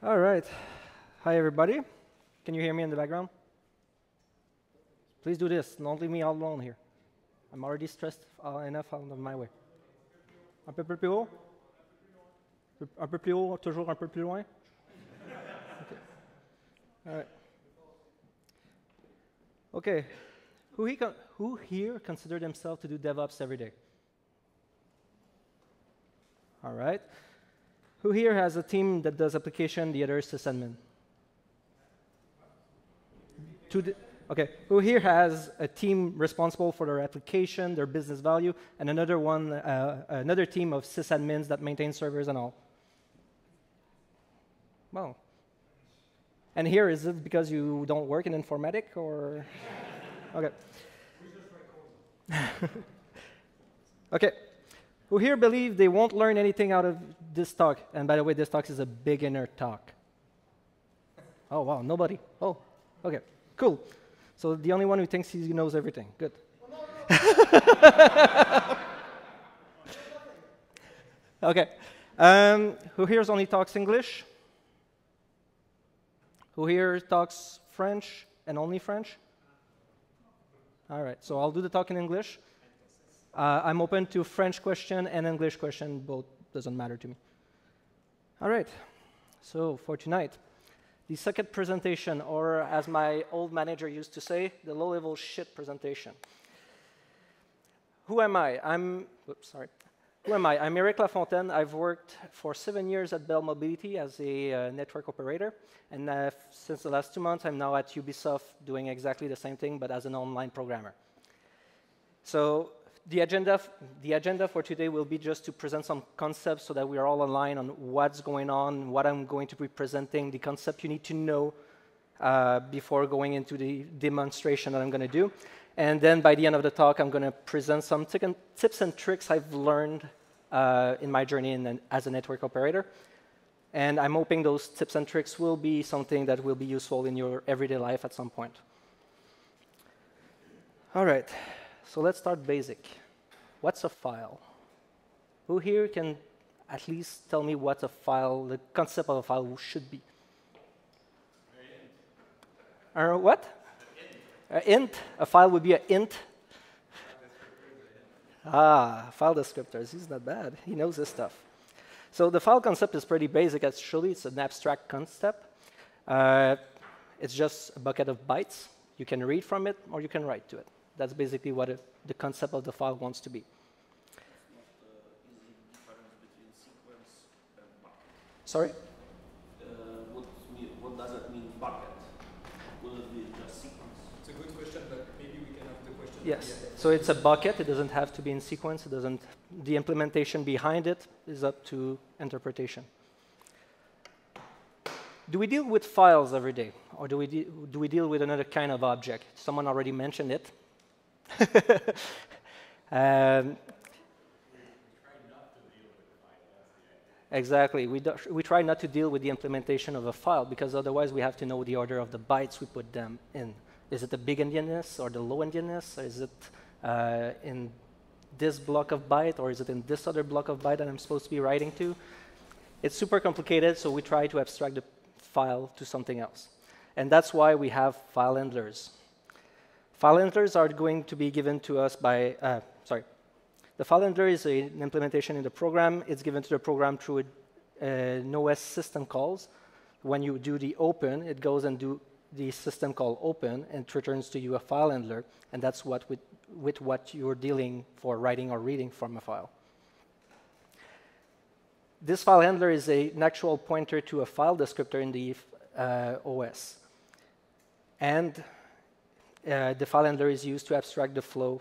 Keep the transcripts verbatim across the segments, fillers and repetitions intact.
All right. Hi, everybody. Can you hear me in the background? Please do this. Don't leave me all alone here. I'm already stressed enough out of my way. Un peu plus haut? Un peu plus haut, toujours un peu plus loin? Okay. All right. OK. Who, he who here consider themselves to do DevOps every day? All right. Who here has a team that does application, the other is sysadmin? OK. Who here has a team responsible for their application, their business value, and another one, uh, another team of sysadmins that maintain servers and all? Well. And here, is it because you don't work in informatics, or? OK. OK. Who here believe they won't learn anything out of this talk? And by the way, this talk is a beginner talk. Oh, wow, nobody. Oh, OK, cool. So the only one who thinks he knows everything. Good. Well, no, no. OK. Um, who here only talks English? Who here talks French and only French? All right, so I'll do the talk in English. Uh, I'm open to French question and English question, both doesn't matter to me. All right, so for tonight, the Socket presentation, or as my old manager used to say, the low-level shit presentation. Who am I? I'm, oops, sorry. Who am I? I'm Eric Lafontaine. I've worked for seven years at Bell Mobility as a uh, network operator, and uh, since the last two months, I'm now at Ubisoft doing exactly the same thing, but as an online programmer. So. The agenda, the agenda for today will be just to present some concepts so that we are all aligned on what's going on, what I'm going to be presenting, the concept you need to know uh, before going into the demonstration that I'm going to do. And then by the end of the talk, I'm going to present some tips and tricks I've learned uh, in my journey in an, as a network operator. And I'm hoping those tips and tricks will be something that will be useful in your everyday life at some point. All right. So let's start basic. What's a file? Who here can at least tell me what a file, the concept of a file should be? An int. Uh, what? An int. A int. A file would be an int. Ah, file descriptors. He's not bad. He knows his stuff. So the file concept is pretty basic, actually. It's an abstract concept. Uh, it's just a bucket of bytes. You can read from it, or you can write to it. That's basically what it, the concept of the file wants to be. Sorry? Uh, what, mean, what does it mean, bucket? Will it be just sequence? It's a good question, but maybe we can have the question. Yes. So it's a bucket. It doesn't have to be in sequence. It doesn't. The implementation behind it is up to interpretation. Do we deal with files every day, or do we de do we deal with another kind of object? Someone already mentioned it. um, exactly. We, do, we try not to deal with the implementation of a file, because otherwise we have to know the order of the bytes we put them in. Is it the big N D N S or the low N D N S? Or is it uh, in this block of byte, or is it in this other block of byte that I'm supposed to be writing to? It's super complicated, so we try to abstract the file to something else. And that's why we have file handlers. File handlers are going to be given to us by, uh, sorry, the file handler is a, an implementation in the program. It's given to the program through a, uh, an O S system calls. When you do the open, it goes and do the system call open and returns to you a file handler, and that's what with, with what you're dealing for writing or reading from a file. This file handler is a, an actual pointer to a file descriptor in the uh, O S. And Uh, the file handler is used to abstract the flow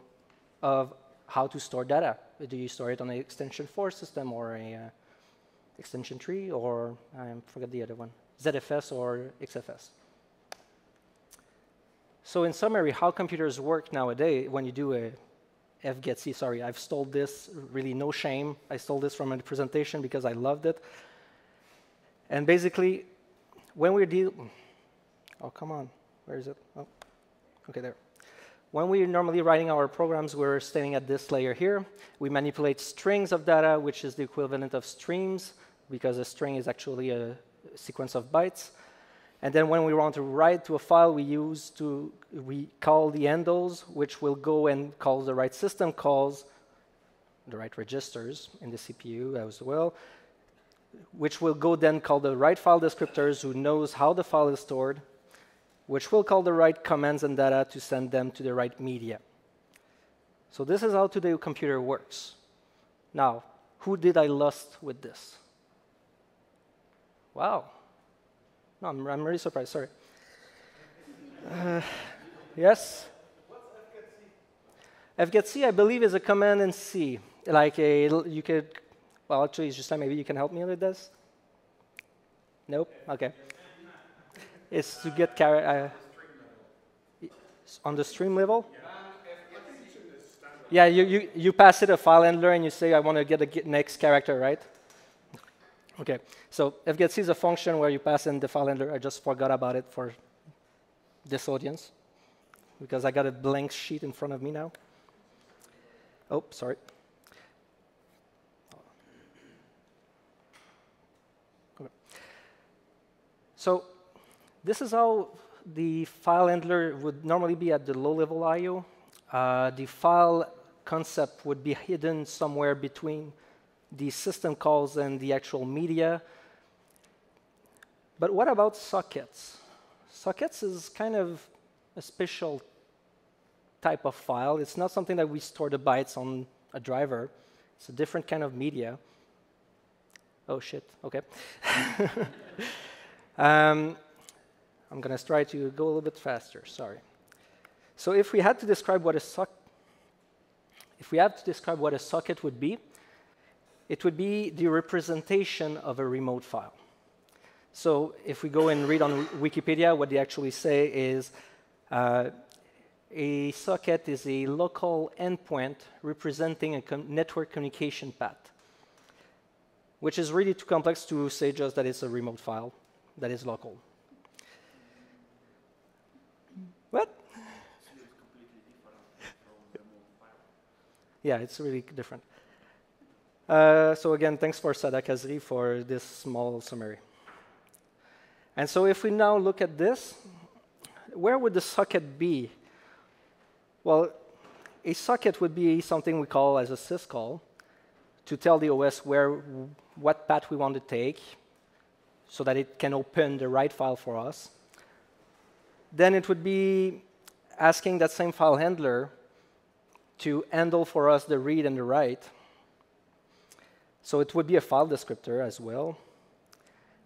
of how to store data. Do you store it on an extension four system, or an uh, extension three, or I forget the other one, Z F S or X F S? So in summary, how computers work nowadays, when you do a fgetc, sorry, I've stole this, really no shame. I stole this from a presentation because I loved it. And basically, when we're dealing, oh, come on, where is it? Oh. Okay, there. When we're normally writing our programs, we're staying at this layer here. We manipulate strings of data, which is the equivalent of streams, because a string is actually a, sequence of bytes. And then when we want to write to a file, we use to we call the handles, which will go and call the right system calls, the right registers in the C P U as well, which will go then call the right file descriptors, who knows how the file is stored, which will call the right commands and data to send them to the right media. So this is how today's computer works. Now, who did I lost with this? Wow. No, I'm, I'm really surprised, sorry. uh, yes? What's fgetc? fgetc, I believe, is a command in C. Like, a, you could, well, actually, it's just maybe you can help me with this? Nope? OK. It's to get uh, on the stream level? Yeah, you, you, you pass it a file handler, and you say, I want to get the next character, right? OK, so fgetc is a function where you pass in the file handler. I just forgot about it for this audience, because I got a blank sheet in front of me now. Oh, sorry. Okay. So this is how the file handler would normally be at the low-level I O. Uh, the file concept would be hidden somewhere between the system calls and the actual media. But what about sockets? Sockets is kind of a special type of file. It's not something that we store the bytes on a driver. It's a different kind of media. Oh, shit. OK. um, I'm going to try to go a little bit faster. Sorry. So if we had to describe what a soc if we had to describe what a socket would be, it would be the representation of a remote file. So if we go and read on Wikipedia, what they actually say is uh, a socket is a local endpoint representing a com network communication path, which is really too complex to say just that it's a remote file that is local. What? Yeah, it's really different. Uh, so again, thanks for Sada Kazri for this small summary. And so if we now look at this, where would the socket be? Well, a socket would be something we call as a syscall to tell the O S where, what path we want to take so that it can open the right file for us. Then it would be asking that same file handler to handle for us the read and the write. So it would be a file descriptor as well.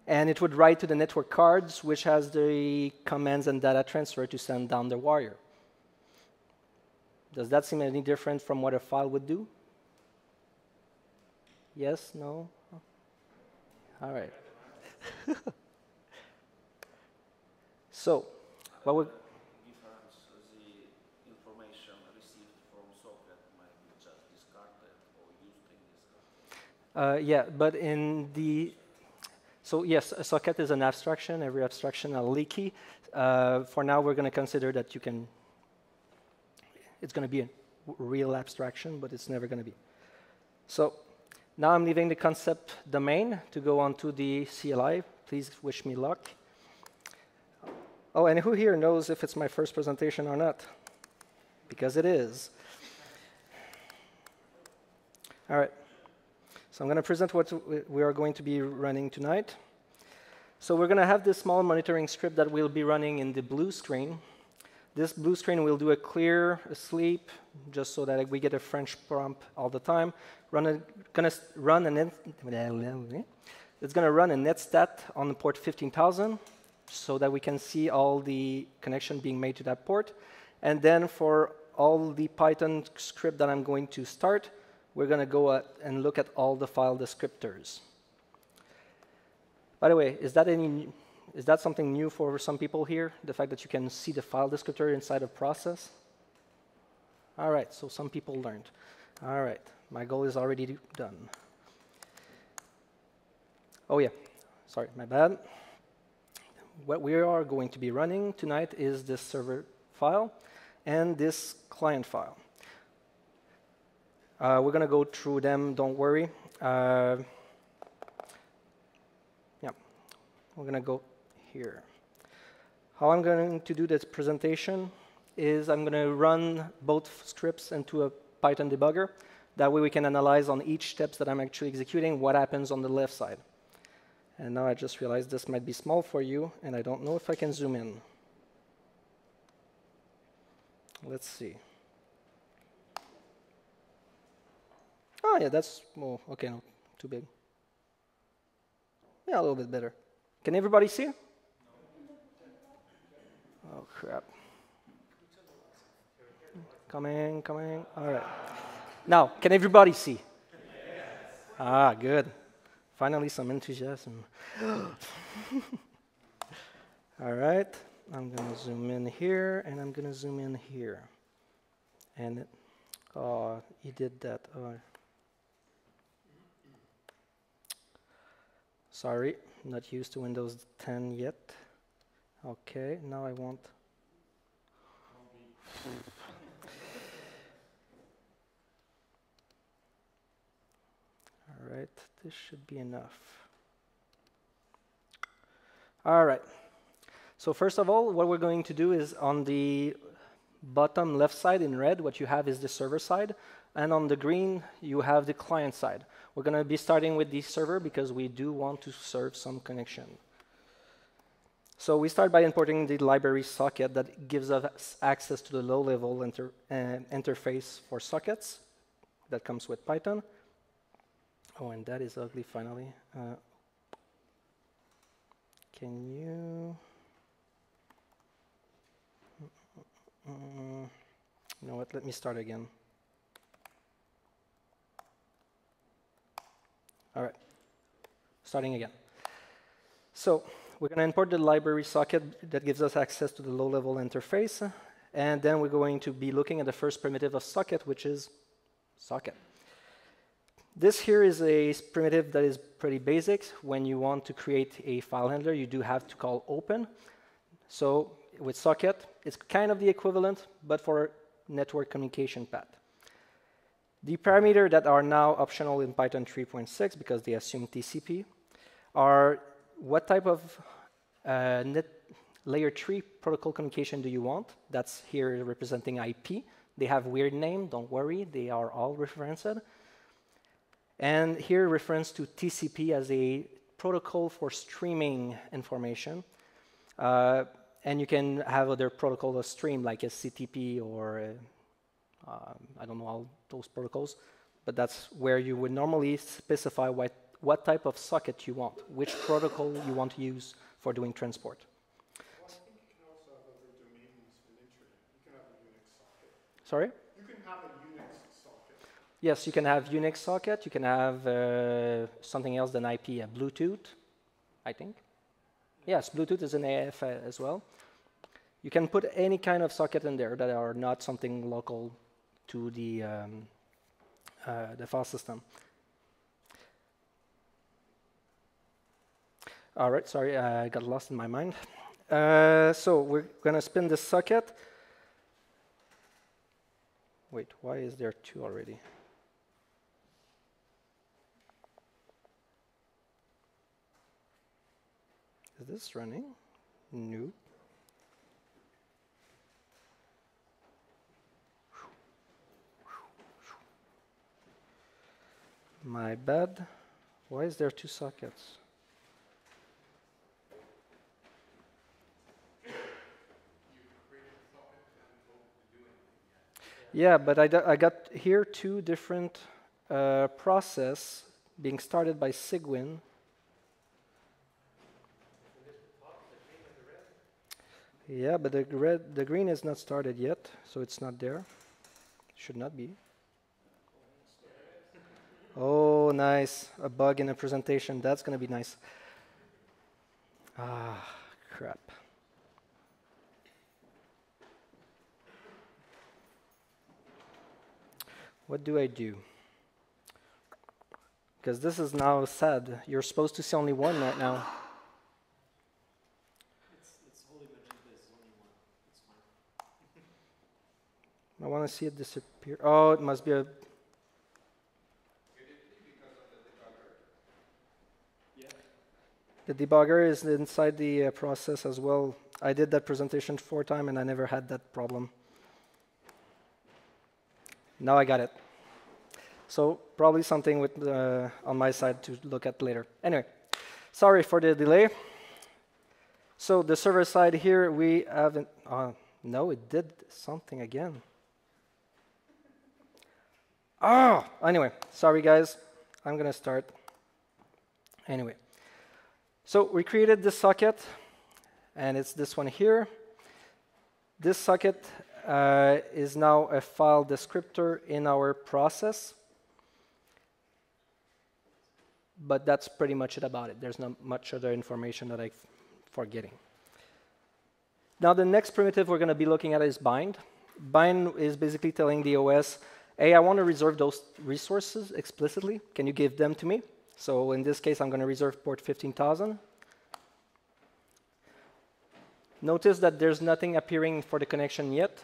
And it would write to the network cards, which has the commands and data transfer to send down the wire. Does that seem any different from what a file would do? Yes? No? All right. So what would... Uh, yeah, but in the, so yes, a socket is an abstraction. Every abstraction is leaky. Uh, for now, we're going to consider that you can, it's going to be a real abstraction, but it's never going to be. So now I'm leaving the concept domain to go on to the C L I. Please wish me luck. Oh, and who here knows if it's my first presentation or not? Because it is. All right. So I'm going to present what we are going to be running tonight. So we're going to have this small monitoring script that will be running in the blue screen. This blue screen will do a clear, a sleep, just so that we get a French prompt all the time. Run a, gonna run an, it's going to run a netstat on the port fifteen thousand, so that we can see all the connection being made to that port. And then for all the Python script that I'm going to start, we're going to go at and look at all the file descriptors. By the way, is that, any, is that something new for some people here, the fact that you can see the file descriptor inside a process? All right, so some people learned. All right, my goal is already done. Oh, yeah, sorry, my bad. What we are going to be running tonight is this server file and this client file. Uh, we're going to go through them, don't worry. Uh, yeah. We're going to go here. How I'm going to do this presentation is I'm going to run both scripts into a Python debugger. That way we can analyze on each steps that I'm actually executing what happens on the left side. And now I just realized this might be small for you, and I don't know if I can zoom in. Let's see. Oh, yeah, that's, oh, OK, no, too big. Yeah, a little bit better. Can everybody see? Oh, crap. Coming, coming. All right. Now, can everybody see? Yes. Ah, good. Finally, some enthusiasm. All right. I'm going to zoom in here, and I'm going to zoom in here. And, it, oh, he did that. Oh. Sorry, not used to Windows ten yet. OK, now I want. All right, this should be enough. All right. So first of all, what we're going to do is on the bottom left side in red, what you have is the server side. And on the green, you have the client side. We're going to be starting with the server because we do want to serve some connection. So we start by importing the library socket that gives us access to the low-level inter uh, interface for sockets that comes with Python. Oh, and that is ugly, finally. Uh, can you? Mm, you know what? Let me start again. All right. Starting again. So we're going to import the library socket that gives us access to the low-level interface. And then we're going to be looking at the first primitive of socket, which is socket. This here is a primitive that is pretty basic. When you want to create a file handler, you do have to call open. So with socket, it's kind of the equivalent, but for network communication path. The parameters that are now optional in Python three point six, because they assume T C P, are what type of uh, net layer three protocol communication do you want? That's here representing I P. They have weird name. Don't worry. They are all referenced. And here reference to T C P as a protocol for streaming information. Uh, and you can have other protocols of stream like S C T P or uh, um, I don't know all those protocols, but that's where you would normally specify what, what type of socket you want, which protocol you want to use for doing transport. Well, I think you can also have other domains within Trinity. You can have a Unix socket. Sorry? You can have a Unix. Yes, you can have Unix socket. You can have uh, something else than I P, uh, Bluetooth, I think. Yes, Bluetooth is an A F as well. You can put any kind of socket in there that are not something local to the um, uh, the file system. All right, sorry, I got lost in my mind. Uh, so we're going to spin this socket. Wait, why is there two already? Is this running? No. My bad. Why is there two sockets? Yeah, but I, I got here two different uh, process being started by SIGWIN. Yeah, but the red, the green is not started yet, so it's not there. Should not be. Oh, nice. A bug in a presentation. That's going to be nice. Ah, crap. What do I do? Because this is now sad. You're supposed to see only one right now. I want to see it disappear. Oh, it must be a. You did it because of the debugger. Yeah. The debugger is inside the uh, process as well. I did that presentation four times, and I never had that problem. Now I got it. So probably something with, uh, on my side to look at later. Anyway, sorry for the delay. So the server side here, we haven't. Uh, no, it did something again. Oh, anyway, sorry guys. I'm gonna start. Anyway, so we created this socket, and it's this one here. This socket uh, is now a file descriptor in our process. But that's pretty much it about it. There's not much other information that I'm forgetting. Now the next primitive we're going to be looking at is bind. Bind is basically telling the O S, hey, I want to reserve those resources explicitly. Can you give them to me? So in this case, I'm going to reserve port fifteen thousand. Notice that there's nothing appearing for the connection yet.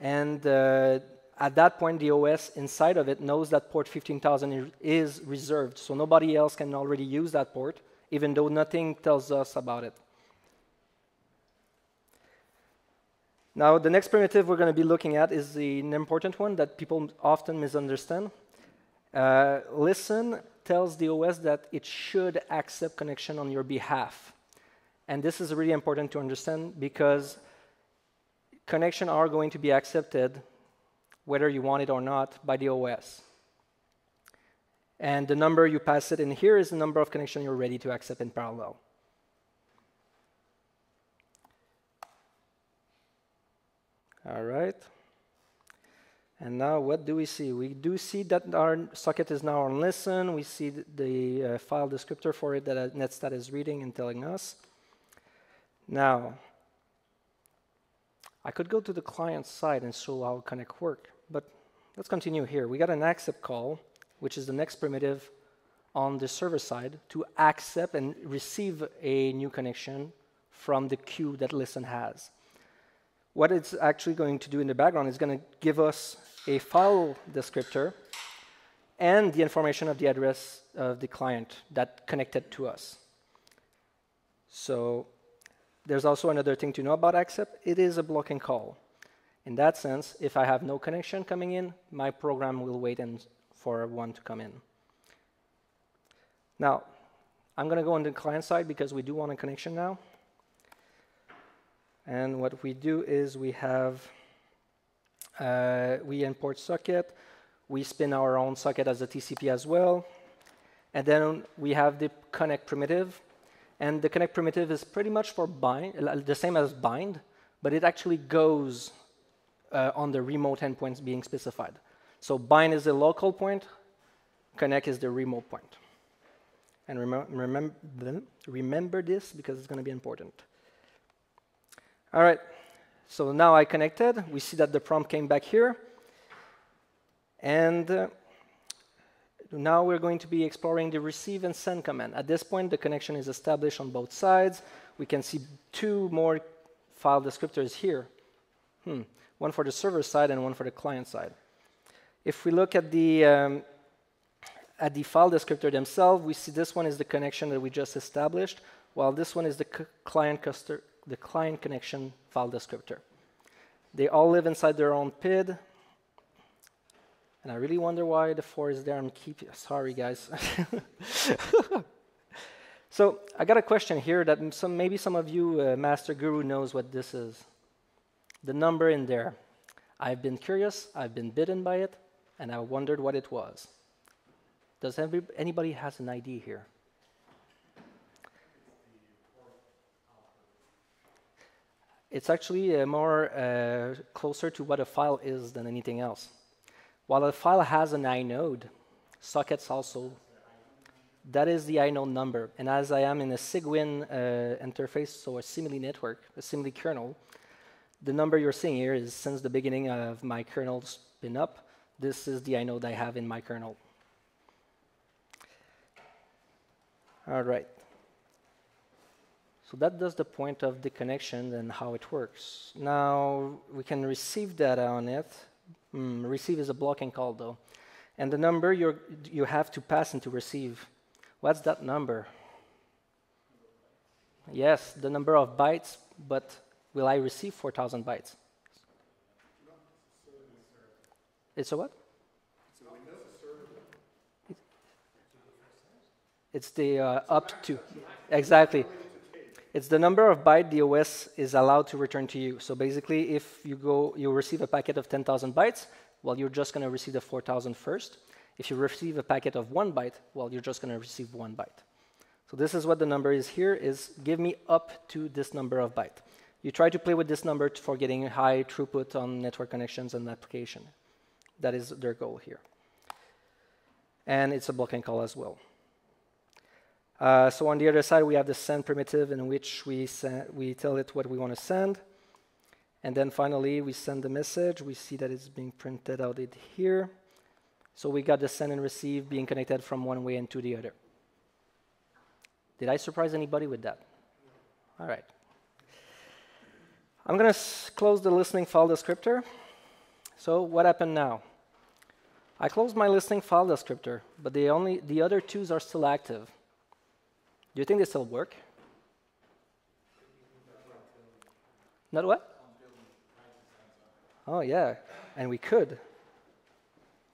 And uh, at that point, the O S inside of it knows that port fifteen thousand is reserved, so nobody else can already use that port, even though nothing tells us about it. Now, the next primitive we're going to be looking at is the, an important one that people often misunderstand. Uh, listen tells the O S that it should accept connection on your behalf. And this is really important to understand because connections are going to be accepted whether you want it or not, by the O S. And the number you pass it in here is the number of connections you're ready to accept in parallel. All right. And now what do we see? We do see that our socket is now on listen. We see the uh, file descriptor for it that netstat is reading and telling us. Now, I could go to the client side and show how connect works. But let's continue here. We got an accept call, which is the next primitive on the server side to accept and receive a new connection from the queue that listen has. What it's actually going to do in the background is going to give us a file descriptor and the information of the address of the client that connected to us. So there's also another thing to know about accept. It is a blocking call. In that sense, if I have no connection coming in, my program will wait and for one to come in. Now, I'm going to go on the client side because we do want a connection now. And what we do is we have, uh, we import socket. We spin our own socket as a T C P as well. And then we have the connect primitive. And the connect primitive is pretty much for bind, the same as bind, but it actually goes uh, on the remote endpoints being specified. So bind is the local point, connect is the remote point. And rem remember, remember this because it's going to be important. All right, so now I connected. We see that the prompt came back here. And uh, now we're going to be exploring the receive and send command. At this point, the connection is established on both sides. We can see two more file descriptors here. Hmm. One for the server side and one for the client side. If we look at the, um, at the file descriptor themselves, we see this one is the connection that we just established, while this one is the client, the client connection file descriptor. They all live inside their own P I D. And I really wonder why the four is there. I'm keep sorry, guys. So I got a question here that some, maybe some of you, uh, Master Guru, knows what this is. The number in there. I've been curious. I've been bitten by it, and I wondered what it was. Does every, anybody has an idea here? It's actually uh, more uh, closer to what a file is than anything else. While a file has an inode, sockets also, that is the inode number. And as I am in a SIGWIN uh, interface, so a simile network, a simile kernel, the number you're seeing here is since the beginning of my kernel spin up, this is the inode I have in my kernel. All right. So that does the point of the connection and how it works. Now we can receive data on it. Mm, receive is a blocking call, though. And the number you're, you have to pass into receive What's that number? Yes, the number of bytes, but will I receive four thousand bytes? No, it's a what? It's the uh, up to. Exactly. It's the number of bytes the O S is allowed to return to you. So basically, if you go, you receive a packet of ten thousand bytes, well, you're just going to receive the four thousand first. If you receive a packet of one byte, well, you're just going to receive one byte. So this is what the number is here, is give me up to this number of byte. You try to play with this number for getting high throughput on network connections and application. That is their goal here. And it's a blocking call as well. Uh, so on the other side, we have the send primitive in which we, we tell it what we want to send. And then finally, we send the message. We see that it's being printed out it here. So we got the send and receive being connected from one way and to the other. Did I surprise anybody with that? All right. I'm going to close the listening file descriptor. So what happened now? I closed my listening file descriptor, but the, only, the other twos are still active. Do you think they still work? Not what? Oh, yeah. And we could.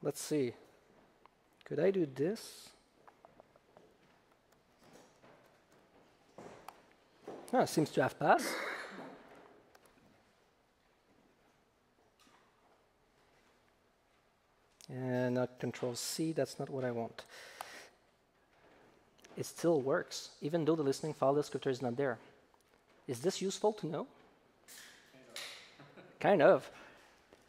Let's see. Could I do this? Oh, it seems to have passed. And not control C, that's not what I want. It still works, even though the listening file descriptor is not there. Is this useful to know? Kind of. Kind of.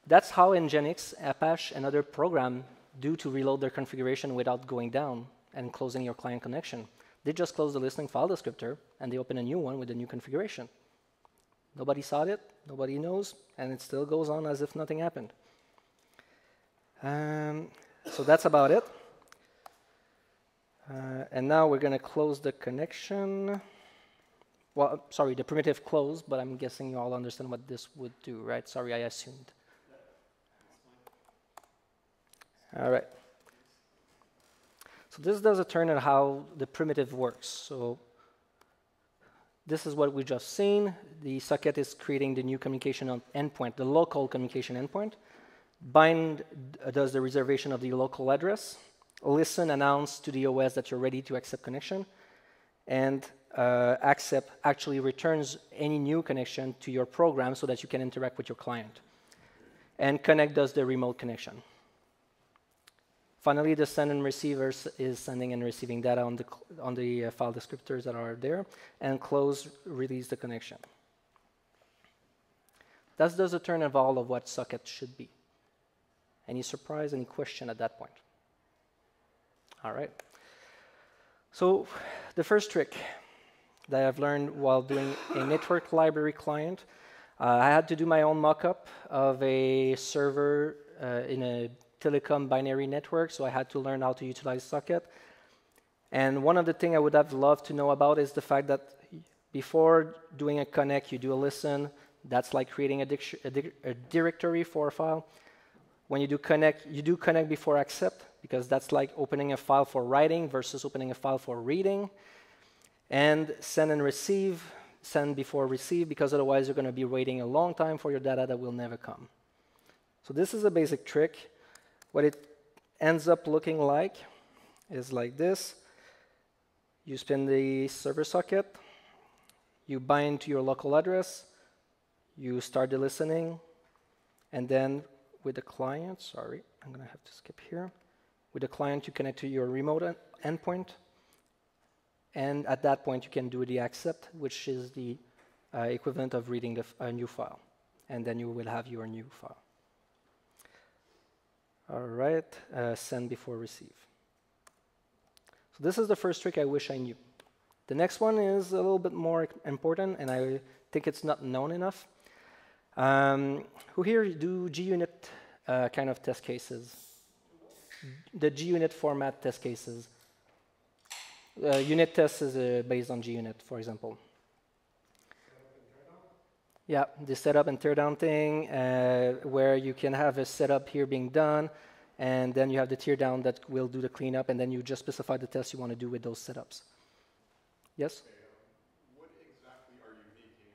That's how NGINX, Apache, and other programs do to reload their configuration without going down and closing your client connection. They just close the listening file descriptor, and they open a new one with a new configuration. Nobody saw it, nobody knows, and it still goes on as if nothing happened. Um, so that's about it. Uh, and now we're going to close the connection. Well, sorry, the primitive close, but I'm guessing you all understand what this would do, right? Sorry, I assumed. All right. So this does a turn on how the primitive works. So this is what we just seen. The socket is creating the new communication endpoint, the local communication endpoint. Bind does the reservation of the local address. Listen announce to the O S that you're ready to accept connection. And uh, accept actually returns any new connection to your program so that you can interact with your client. And connect does the remote connection. Finally, the send and receiver is sending and receiving data on the, on the uh, file descriptors that are there, and close release the connection. That does a turn of all of what socket should be. Any surprise, any question at that point? All right. So the first trick that I've learned while doing a network library client, uh, I had to do my own mock-up of a server uh, in a telecom binary network, so I had to learn how to utilize socket. And one of the things I would have loved to know about is the fact that before doing a connect, you do a listen. That's like creating a, a, di a directory for a file. When you do connect, you do connect before accept, because that's like opening a file for writing versus opening a file for reading. And send and receive, send before receive, because otherwise you're going to be waiting a long time for your data that will never come. So this is a basic trick. What it ends up looking like is like this. You spin the server socket, you bind to your local address, you start the listening, and then with the client, sorry, I'm going to have to skip here. With the client, you connect to your remote endpoint, and at that point, you can do the accept, which is the uh, equivalent of reading the a new file, and then you will have your new file. All right, uh, send before receive. So this is the first trick I wish I knew. The next one is a little bit more important, and I think it's not known enough. Um, who here do JUnit uh, kind of test cases? The JUnit format test cases. Uh, unit test is uh, based on JUnit, for example. Yeah, the setup and teardown thing, uh, where you can have a setup here being done, And then you have the tear down that will do the cleanup, and then you just specify the tests you want to do with those setups. Yes? Okay, um, what exactly are you making?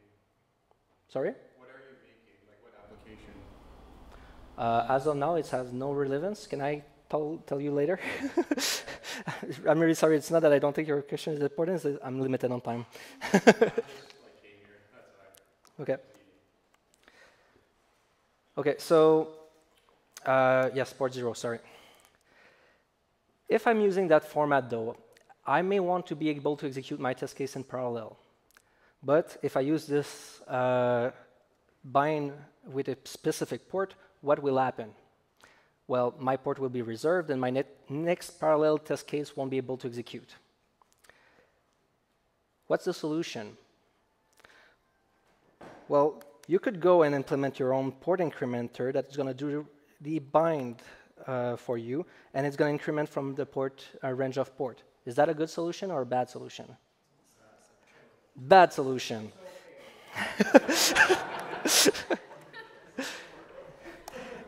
Sorry? What are you making? Like what application? Uh, as of now, it has no relevance. Can I tell, tell you later? I'm really sorry. It's not that I don't think your question is important. It's that I'm limited on time. Okay. Okay, so uh, yes, port zero, sorry. If I'm using that format, though, I may want to be able to execute my test case in parallel. But if I use this uh, bind with a specific port, what will happen? Well, my port will be reserved, and my net next parallel test case won't be able to execute. What's the solution? Well, you could go and implement your own port incrementer that's going to do the bind uh, for you, and it's going to increment from the port uh, range of port. Is that a good solution or a bad solution? Bad solution.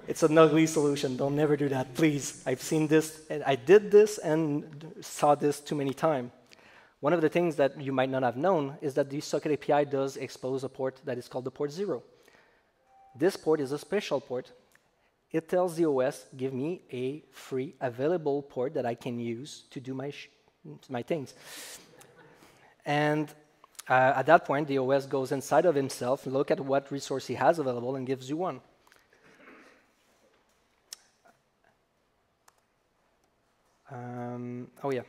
It's an ugly solution. Don't never do that, please. I've seen this, and I did this and saw this too many times. One of the things that you might not have known is that the socket A P I does expose a port that is called the port zero. This port is a special port. It tells the O S, give me a free available port that I can use to do my, sh my things. And uh, at that point, the O S goes inside of himself, look at what resource he has available, and gives you one. Um, oh, yeah.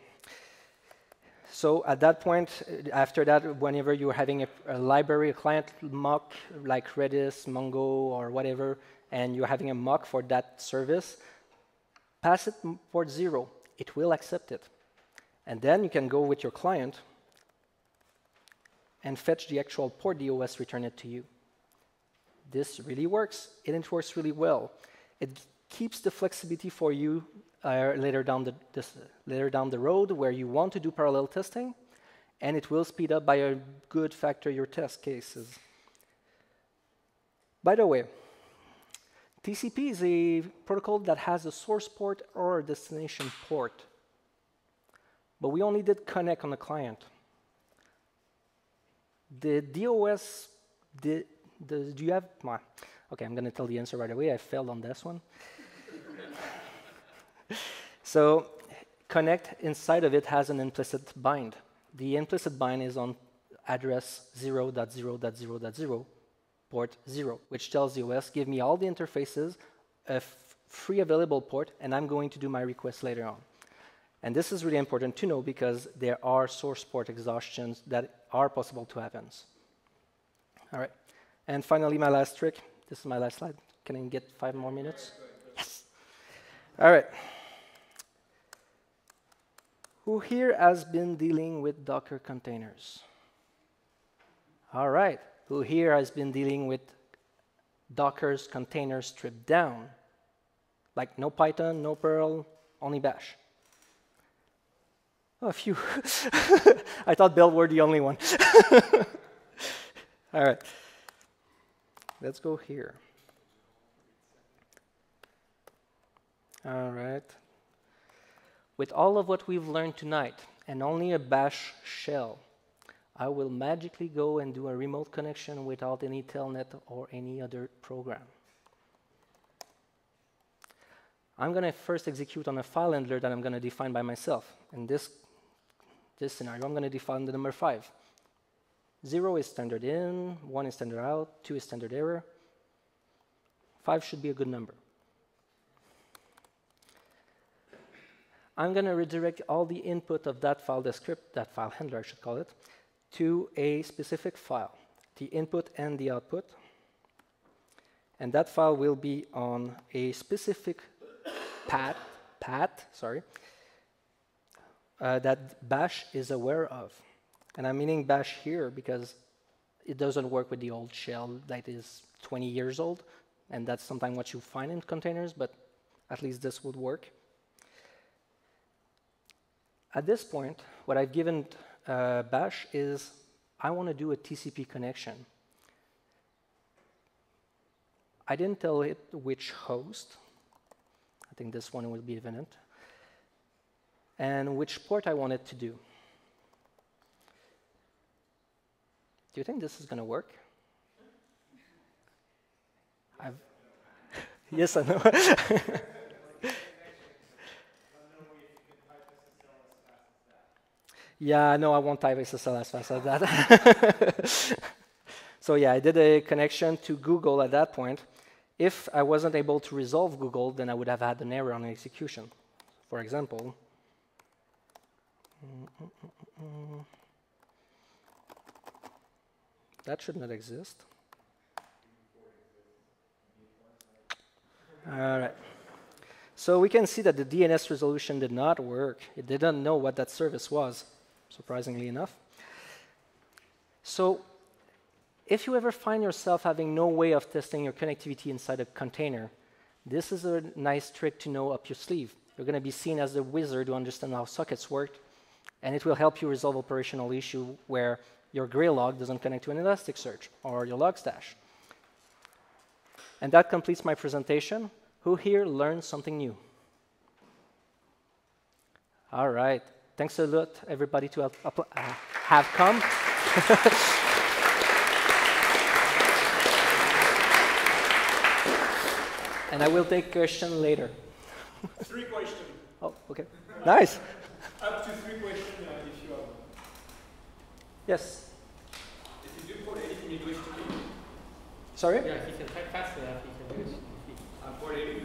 So at that point, after that, whenever you're having a, a library, a client mock like Redis, Mongo, or whatever, and you're having a mock for that service, pass it port zero. It will accept it. And then you can go with your client and fetch the actual port, the O S return it to you. This really works. It works really well. It keeps the flexibility for you Uh, later down the this, uh, later down the road, where you want to do parallel testing, and it will speed up by a good factor your test cases. By the way, T C P is a protocol that has a source port or a destination port, but we only did connect on the client. The DOS, the, the do you have? Okay, I'm going to tell the answer right away. I failed on this one. So connect inside of it has an implicit bind. The implicit bind is on address zero dot zero dot zero dot zero, port zero, which tells the O S, give me all the interfaces, a free available port, and I'm going to do my request later on. And this is really important to know because there are source port exhaustions that are possible to happen. All right. And finally, my last trick. This is my last slide. Can I get five more minutes? Yes. All right. Who here has been dealing with Docker containers? All right. Who here has been dealing with Docker's container stripped down? Like no Python, no Perl, only Bash. Oh, a few. I thought Bell were the only one. All right. Let's go here. All right. With all of what we've learned tonight, and only a bash shell, I will magically go and do a remote connection without any telnet or any other program. I'm going to first execute on a file handler that I'm going to define by myself. In this, this scenario, I'm going to define the number five. Zero is standard in, one is standard out, two is standard error. Five should be a good number. I'm going to redirect all the input of that file descript, that file handler, I should call it, to a specific file, the input and the output. And that file will be on a specific path, path, sorry, uh, that bash is aware of. And I'm meaning bash here because it doesn't work with the old shell that is twenty years old, and that's sometimes what you find in containers, but at least this would work. At this point, what I've given uh, Bash is I want to do a T C P connection. I didn't tell it which host. I think this one will be evident. And which port I want it to do. Do you think this is going to work? I've yes, I know. Yeah, no, I won't type S S L as fast as that. So yeah, I did a connection to Google at that point. If I wasn't able to resolve Google, then I would have had an error on execution. For example, that should not exist. All right. So we can see that the D N S resolution did not work. It didn't know what that service was, surprisingly enough. So if you ever find yourself having no way of testing your connectivity inside a container, this is a nice trick to know up your sleeve. You're going to be seen as the wizard who understands how sockets work, and it will help you resolve operational issue where your Graylog doesn't connect to an Elasticsearch or your Logstash. And that completes my presentation. Who here learned something new? All right. Thanks a lot, everybody, to have, uh, have come. And I will take questions later. Three questions. Oh, OK. Nice. Up to three questions uh, if you have. Yes? If you do port anything, you do it to me. Sorry? Yeah, if you can type faster, you can do it. I'm port eighty.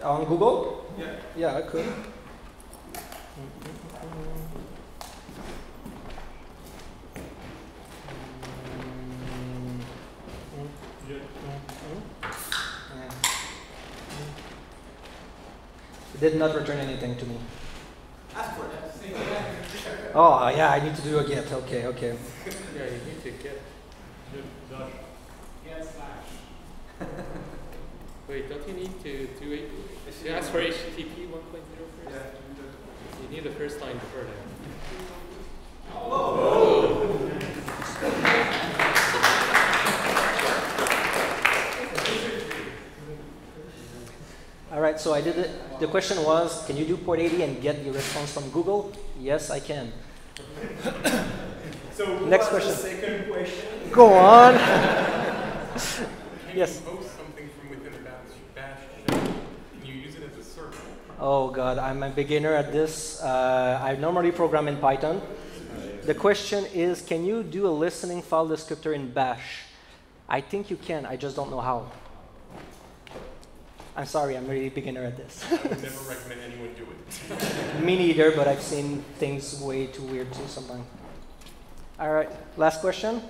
On Google? Yeah. Yeah, I could. It did not return anything to me. Ask for that. Oh, yeah, I need to do a get. OK, OK. Yeah, you need to get. Get slash. Wait, don't you need to do it? You ask for H T T P one point zero first? Yeah. You need the first line before that. Oh, whoa. Whoa. All right, so I did it. The question was, can you do port eighty and get the response from Google? Yes, I can. So next question. The second question? Go on. Yes. Oh, God, I'm a beginner at this. Uh, I normally program in Python. The question is, can you do a listening file descriptor in bash? I think you can. I just don't know how. I'm sorry. I'm really a beginner at this. I would never recommend anyone do it. Me neither, but I've seen things way too weird, too, sometimes. All right. Last question?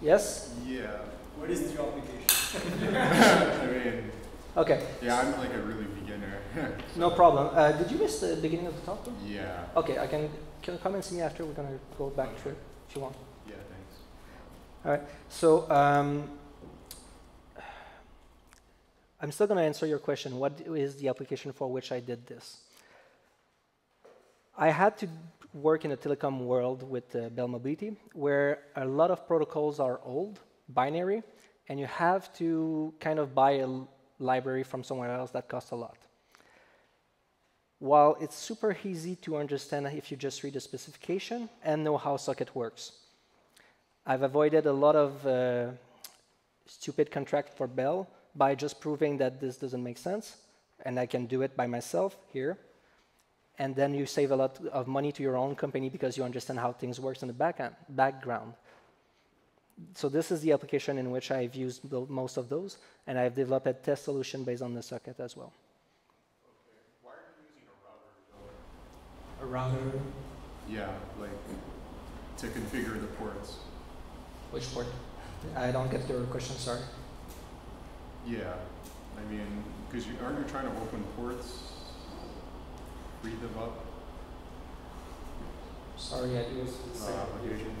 Yes? Yeah. What is the obligation? I mean, okay. Yeah, I'm like a really beginner. So. No problem. Uh, did you miss the beginning of the talk? Though? Yeah. Okay, I can, can come and see me after. We're going to go back okay. to it if you want. Yeah, thanks. All right. So um, I'm still going to answer your question. What is the application for which I did this? I had to work in the telecom world with uh, Bell Mobility, where a lot of protocols are old, binary, and you have to kind of buy a library from somewhere else that costs a lot. While it's super easy to understand if you just read the specification and know how socket works. I've avoided a lot of uh, stupid contract for Bell by just proving that this doesn't make sense, and I can do it by myself here. And then you save a lot of money to your own company because you understand how things work in the back end, background. So this is the application in which I've used most of those, and I've developed a test solution based on the socket as well. Okay. Why are you using a router? A router? Yeah, like to configure the ports. Which port? I don't get your question, sorry. Yeah, I mean, because you, aren't you trying to open ports, read them up? Sorry, I use the same application.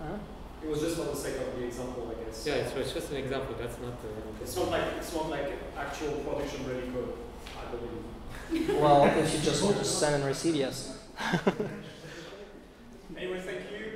Huh? It was just for the sake of the example, I guess. Yeah, it's, it's just an example. That's not. Uh, it's not like it's not like actual production-ready code, I believe. Well, if you just send and receive, yes. Anyway, thank you.